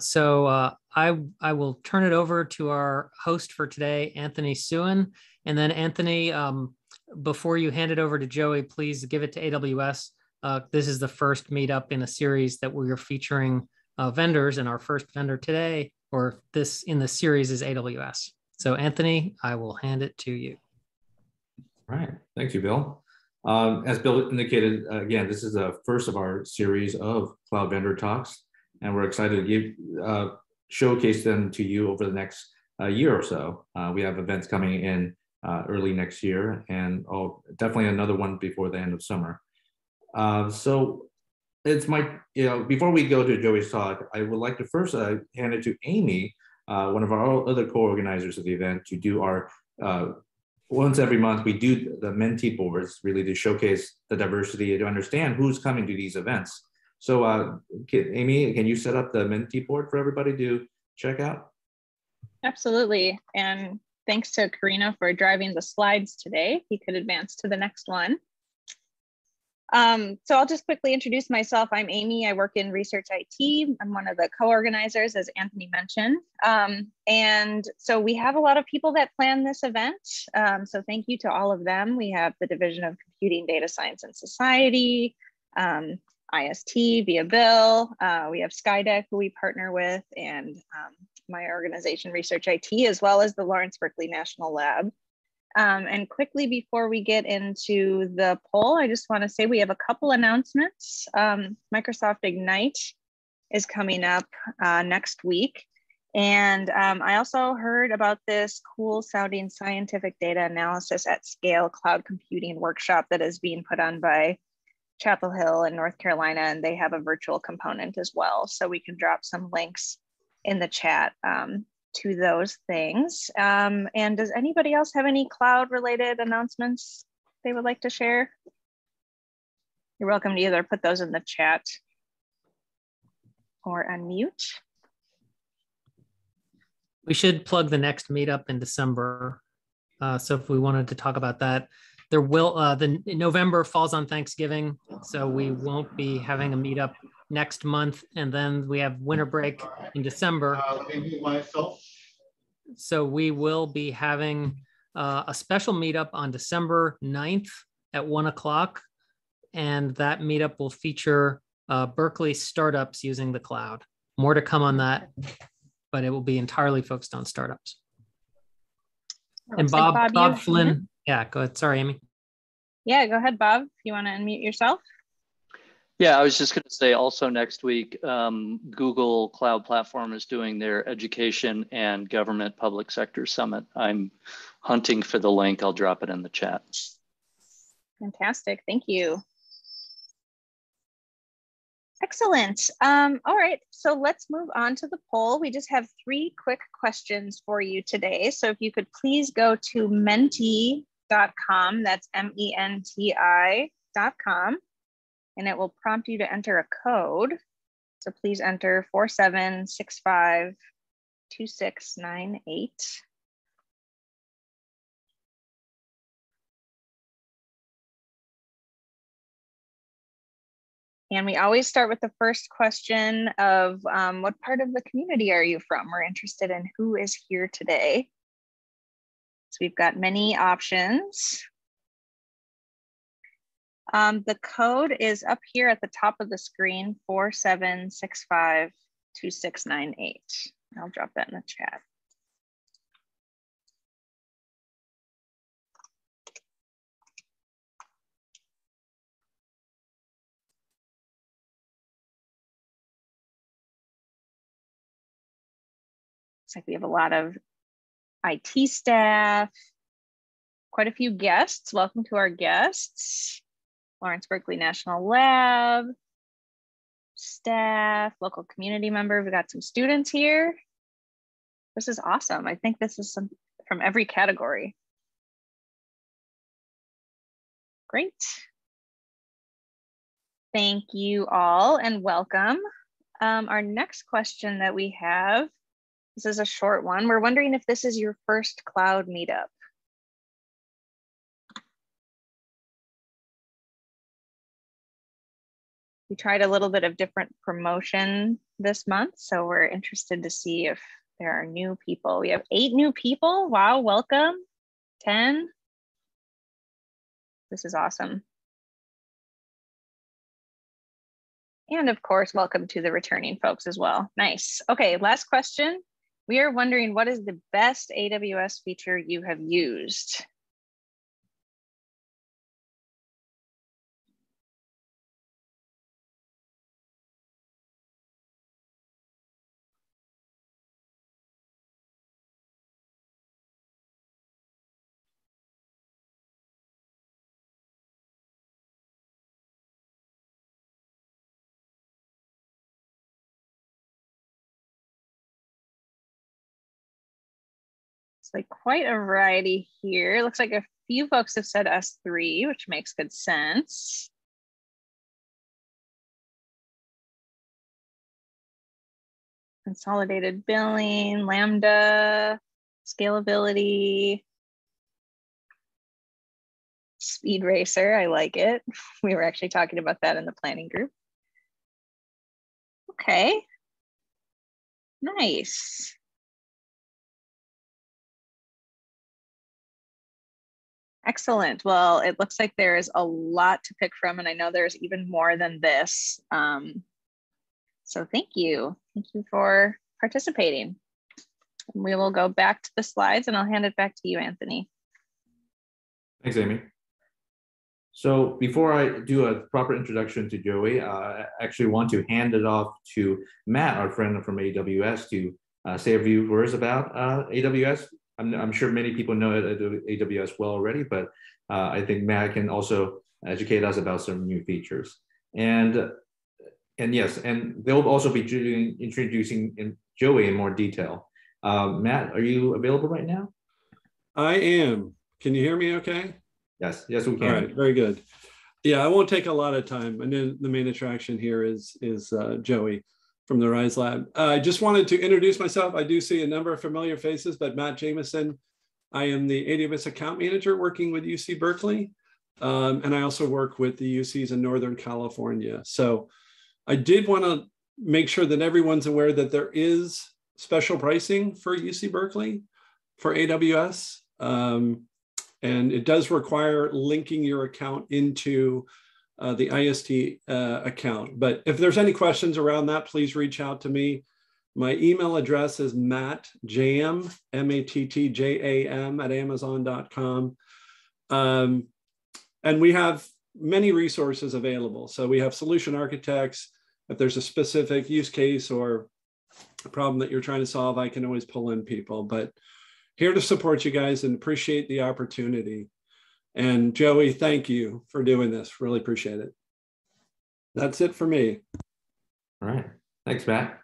So I will turn it over to our host for today, Anthony Suen. And then Anthony, before you hand it over to Joey, please give it to AWS. This is the first meetup in a series that we are featuring vendors, and our first vendor today, or this in the series, is AWS. So Anthony, I will hand it to you. All right, thank you, Bill. As Bill indicated, again, this is the first of our series of cloud vendor talks, and we're excited to showcase them to you over the next year or so. We have events coming in early next year, and definitely another one before the end of summer. So it's my, before we go to Joey's talk, I would like to first hand it to Amy, one of our other co-organizers of the event, to do our, once every month, we do the Menti boards, really to showcase the diversity, to understand who's coming to these events. So Amy, can you set up the Menti board for everybody to check out? Absolutely, and thanks to Karina for driving the slides today. You could advance to the next one. So I'll just quickly introduce myself. I'm Amy. I work in research IT. I'm one of the co-organizers, as Anthony mentioned. And so we have a lot of people that plan this event. So thank you to all of them. We have the Division of Computing, Data Science, and Society, IST via Bill. We have Skydeck, who we partner with, and my organization, Research IT, as well as the Lawrence Berkeley National Lab. And quickly, before we get into the poll, I just want to say we have a couple announcements. Microsoft Ignite is coming up next week. And I also heard about this cool sounding scientific data analysis at scale cloud computing workshop that is being put on by Chapel Hill in North Carolina, and they have a virtual component as well. So we can drop some links in the chat to those things. And does anybody else have any cloud related announcements they would like to share? You're welcome to either put those in the chat or unmute. We should plug the next meetup in December. So if we wanted to talk about that, there will, the November falls on Thanksgiving. So we won't be having a meetup next month, and then we have winter break in December. So we will be having a special meetup on December 9th at 1 o'clock, and that meetup will feature Berkeley startups using the cloud. More to come on that, but it will be entirely focused on startups. And Bob Flynn, yeah, go ahead. Sorry, Amy. Yeah, go ahead, Bob. You want to unmute yourself? Yeah, I was just going to say also next week, Google Cloud Platform is doing their education and government public sector summit. I'm hunting for the link. I'll drop it in the chat. Fantastic. Thank you. Excellent. All right, so let's move on to the poll. We just have 3 quick questions for you today. So if you could please go to menti.com, that's M-E-N-T-I.com. And it will prompt you to enter a code. So please enter 47652698. And we always start with the first question of what part of the community are you from? We're interested in who is here today. So we've got many options. The code is up here at the top of the screen, 47652698. I'll drop that in the chat. Looks like we have a lot of IT staff, quite a few guests. Welcome to our guests. Lawrence Berkeley National Lab, staff, local community member. We've got some students here. This is awesome. I think this is some from every category. Great. Thank you all and welcome. Our next question that we have, this is a short one. We're wondering if this is your first cloud meetup. We tried a little bit of different promotion this month, so we're interested to see if there are new people. We have 8 new people. Wow, welcome. 10. This is awesome. And of course, welcome to the returning folks as well. Nice. Okay, last question. We are wondering, what is the best AWS feature you have used? It's like quite a variety here. It looks like a few folks have said S3, which makes good sense. Consolidated billing, lambda, scalability, speed racer. I like it. We were actually talking about that in the planning group. Okay, nice. Excellent. Well, it looks like there is a lot to pick from, and I know there's even more than this. So thank you. Thank you for participating. We will go back to the slides, and I'll hand it back to you, Anthony. Thanks, Amy. So before I do a proper introduction to Joey, I actually want to hand it off to Matt, our friend from AWS, to say a few words about AWS. I'm sure many people know AWS well already, but I think Matt can also educate us about some new features. And yes, and they'll also be introducing Joey in more detail. Matt, are you available right now? I am. Can you hear me okay? Yes, yes we can. All right, very good. Yeah, I won't take a lot of time. And then the main attraction here is Joey from the Rise Lab. I just wanted to introduce myself. I do see a number of familiar faces, but Matt Jamison. I am the AWS account manager working with UC Berkeley. And I also work with the UCs in Northern California. So I did want to make sure that everyone's aware that there is special pricing for UC Berkeley for AWS. And it does require linking your account into the IST account. But if there's any questions around that, please reach out to me. My email address is mattjam, M-A-T-T-J-A-M at amazon.com. And we have many resources available. So we have solution architects. If there's a specific use case or a problem that you're trying to solve, I can always pull in people. But here to support you guys and appreciate the opportunity. And Joey, thank you for doing this. Really appreciate it. That's it for me. All right. Thanks, Matt.